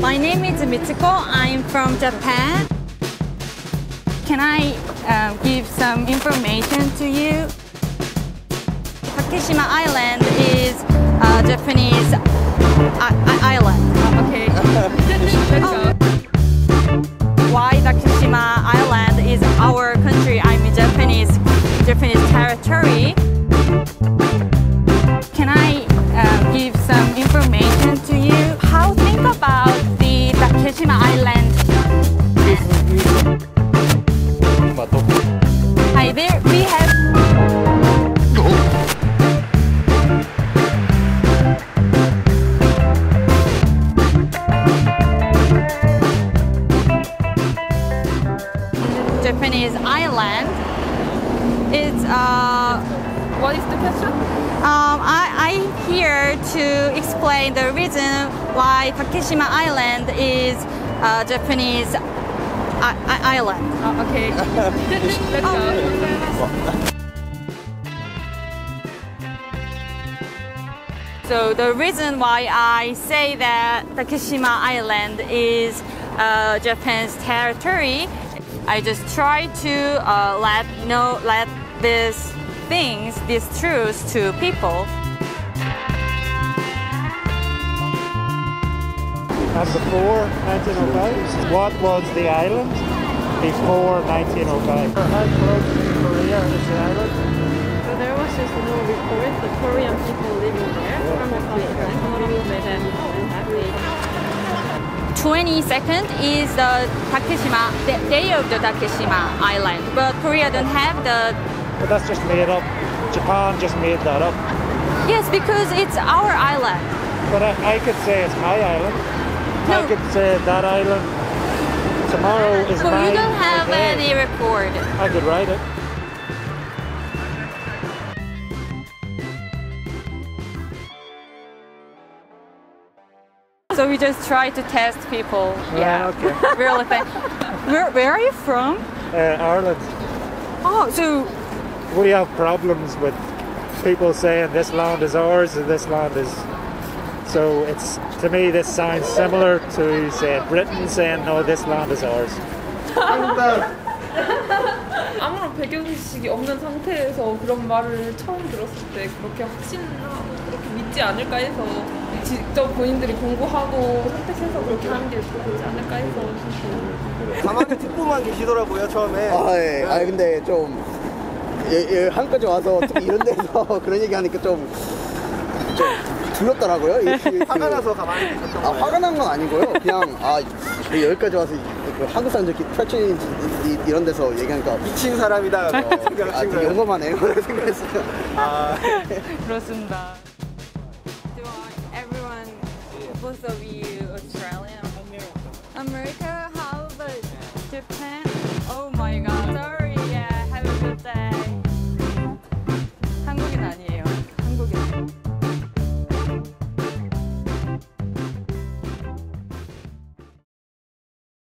My name is Mitsuko. I'm from Japan. Can I give some information to you? Takeshima Island is a Japanese island. Okay. Why Takeshima Island is our country? I mean Japanese territory. Can I give some information to you? How think about the Takeshima Island? Hi there, we have. Japanese island. It's what is the question? I'm here to explain the reason why Takeshima Island is a Japanese island. Oh, okay. Let's go. So the reason why I say that Takeshima Island is Japan's territory, I just try to let these truths to people. And before 1905, what was the island before 1905? How close to Korea is the island? So there was just a little report the Korean people living there from a contract. 22nd is the Takeshima, the day of the Takeshima Island, but Korea don't have the. But that's just made up. Japan just made that up. Yes, because it's our island. But I could say it's my island. No. I could say that island tomorrow is mine. So you don't have any record. I could write it. So we just try to test people. Yeah. Okay. Really fun. Where are you from? Ireland. Oh, so we have problems with people saying this land is ours and this land is. So it's, to me, this sounds similar to say Britain saying no, this land is ours. 아무런 배경지식이 없는 상태에서 그런 말을 처음 들었을 때 그렇게 확신하고 그렇게 믿지 않을까 해서. 직접 본인들이 공부하고 선택해서 그렇게 하는 게 좋지 않을까 해서 가만히 듣고만 계시더라고요 처음에. 아 예. 아 근데 좀 한국까지 와서 이런 데서 그런 얘기 하니까 좀 두렵더라고요. 화가 나서 가만히 계셨던 거예요. 아 화가 난 건 아니고요. 그냥 아 여기까지 와서 한국 사람들끼리 프레칭 이런 데서 얘기하니까 미친 사람이다. 아 되게 용감하네요. 생각했어요. 아 그렇습니다. Both of you, Australia, America. How about Japan?